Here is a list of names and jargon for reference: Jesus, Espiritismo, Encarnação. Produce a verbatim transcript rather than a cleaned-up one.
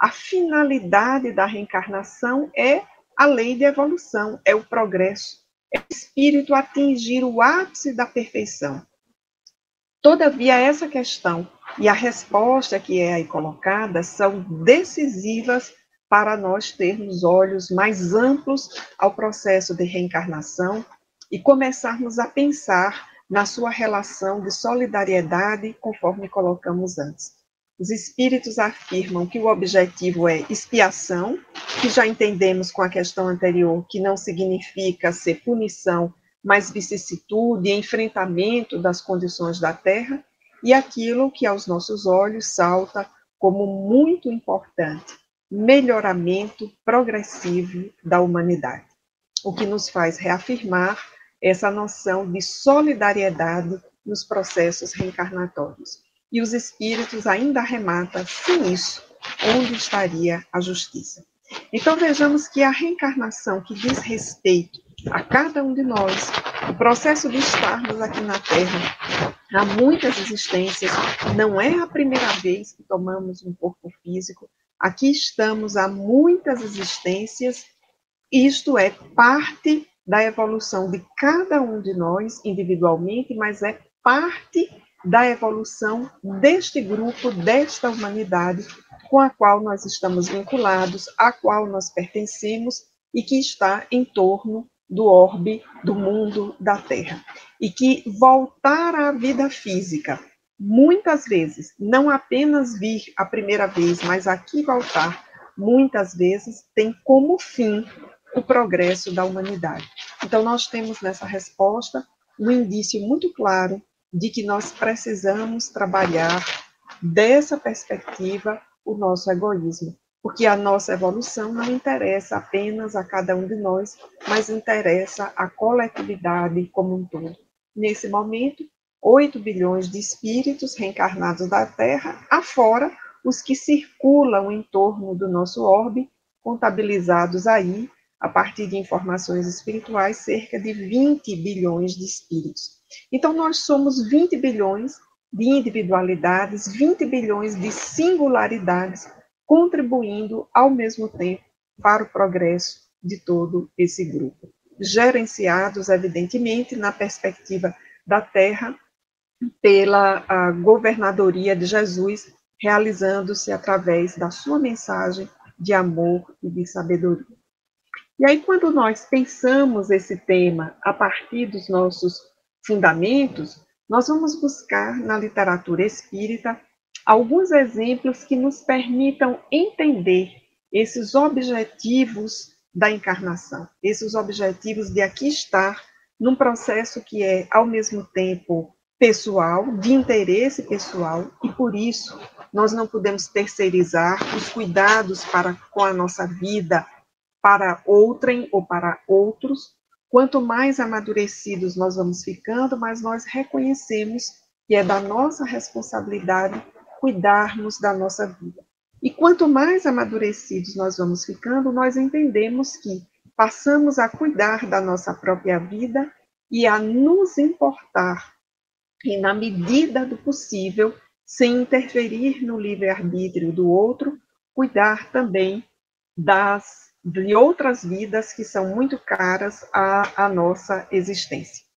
A finalidade da reencarnação é a lei de evolução, é o progresso, é o espírito atingir o ápice da perfeição. Todavia, essa questão e a resposta que é aí colocada são decisivas para nós termos olhos mais amplos ao processo de reencarnação e começarmos a pensar na sua relação de solidariedade, conforme colocamos antes. Os espíritos afirmam que o objetivo é expiação, que já entendemos com a questão anterior, que não significa ser punição, mas vicissitude, enfrentamento das condições da Terra, e aquilo que aos nossos olhos salta como muito importante, melhoramento progressivo da humanidade, o que nos faz reafirmar essa noção de solidariedade nos processos reencarnatórios. E os espíritos ainda arrematam, sem isso, onde estaria a justiça? Então vejamos que a reencarnação que diz respeito a cada um de nós, o processo de estarmos aqui na Terra, há muitas existências, não é a primeira vez que tomamos um corpo físico, aqui estamos há muitas existências, isto é parte da evolução de cada um de nós individualmente, mas é parte da evolução deste grupo, desta humanidade com a qual nós estamos vinculados, a qual nós pertencemos e que está em torno do orbe, do mundo, da Terra. E que voltar à vida física, muitas vezes, não apenas vir a primeira vez, mas aqui voltar, muitas vezes, tem como fim o progresso da humanidade. Então, nós temos nessa resposta um indício muito claro de que nós precisamos trabalhar dessa perspectiva o nosso egoísmo, porque a nossa evolução não interessa apenas a cada um de nós, mas interessa a coletividade como um todo. Nesse momento, oito bilhões de espíritos reencarnados da Terra, afora os que circulam em torno do nosso orbe, contabilizados aí, a partir de informações espirituais, cerca de vinte bilhões de espíritos. Então, nós somos vinte bilhões de individualidades, vinte bilhões de singularidades, contribuindo ao mesmo tempo para o progresso de todo esse grupo. Gerenciados, evidentemente, na perspectiva da Terra pela a governadoria de Jesus, realizando-se através da sua mensagem de amor e de sabedoria. E aí, quando nós pensamos esse tema a partir dos nossos fundamentos, nós vamos buscar na literatura espírita alguns exemplos que nos permitam entender esses objetivos da encarnação, esses objetivos de aqui estar num processo que é, ao mesmo tempo, pessoal, de interesse pessoal, e por isso nós não podemos terceirizar os cuidados para com a nossa vida para outrem ou para outros. Quanto mais amadurecidos nós vamos ficando, mais nós reconhecemos que é da nossa responsabilidade cuidarmos da nossa vida. E quanto mais amadurecidos nós vamos ficando, nós entendemos que passamos a cuidar da nossa própria vida e a nos importar, e na medida do possível, sem interferir no livre-arbítrio do outro, cuidar também das, de outras vidas que são muito caras à, à nossa existência.